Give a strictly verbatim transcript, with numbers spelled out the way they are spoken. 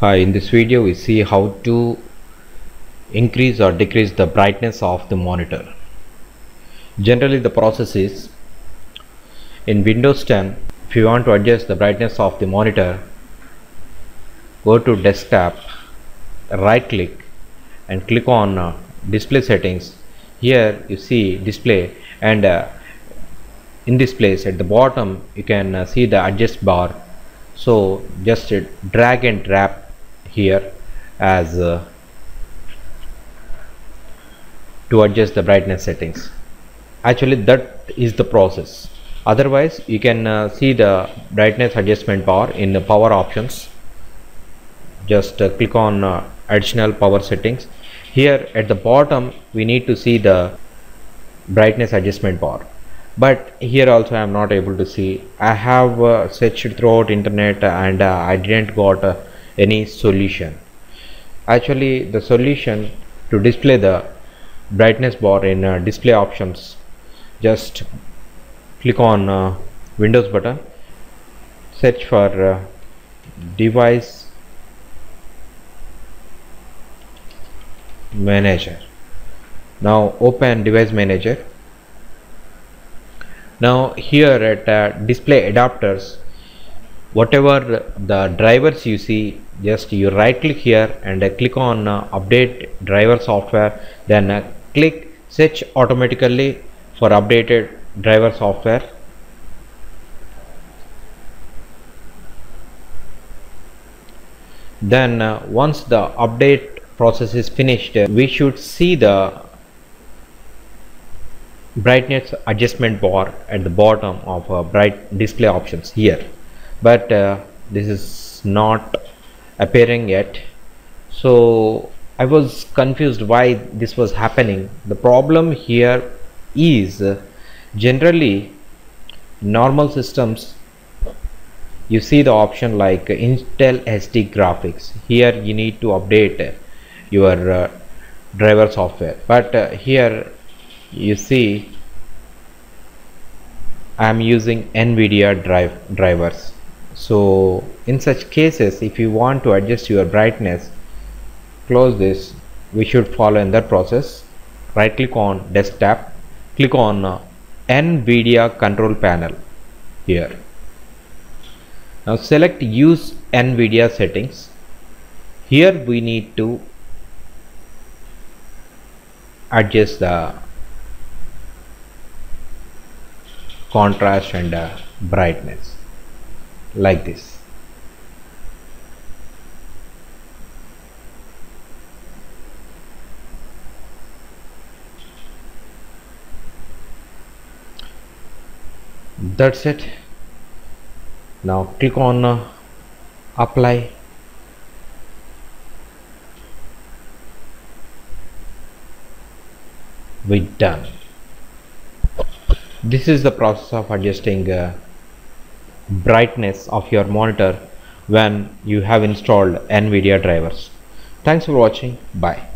Hi, in this video we see how to increase or decrease the brightness of the monitor. Generally the process is, in Windows ten, if you want to adjust the brightness of the monitor, go to desktop, right click and click on uh, display settings. Here you see display, and uh, in this place at the bottom you can uh, see the adjust bar. So just uh, drag and drop here as uh, to adjust the brightness settings. Actually that is the process. Otherwise you can uh, see the brightness adjustment bar in the power options. Just uh, click on uh, additional power settings. Here at the bottom we need to see the brightness adjustment bar, but here also I am not able to see. I have uh, searched throughout internet and uh, I didn't got uh, any solution. Actually the solution to display the brightness bar in uh, display options, just click on uh, Windows button, search for uh, Device Manager. Now open Device Manager. Now here at uh, Display Adapters, whatever the drivers you see, just you right click here and uh, click on uh, update driver software, then uh, click search automatically for updated driver software. Then uh, once the update process is finished, uh, we should see the brightness adjustment bar at the bottom of uh, bright display options here, but uh, this is not appearing yet. So I was confused why this was happening. The problem here is, uh, generally normal systems you see the option like uh, Intel S D graphics. Here you need to update uh, your uh, driver software, but uh, here you see I am using NVIDIA drive drivers. So in such cases, if you want to adjust your brightness, close this. We should follow in that process. Right click on desktop, click on uh, NVIDIA control panel here. Now select use NVIDIA settings. Here we need to adjust the contrast and uh, brightness like this. That's it. Now click on uh, apply. We're done. This is the process of adjusting uh, brightness of your monitor when you have installed NVIDIA drivers. Thanks for watching. Bye.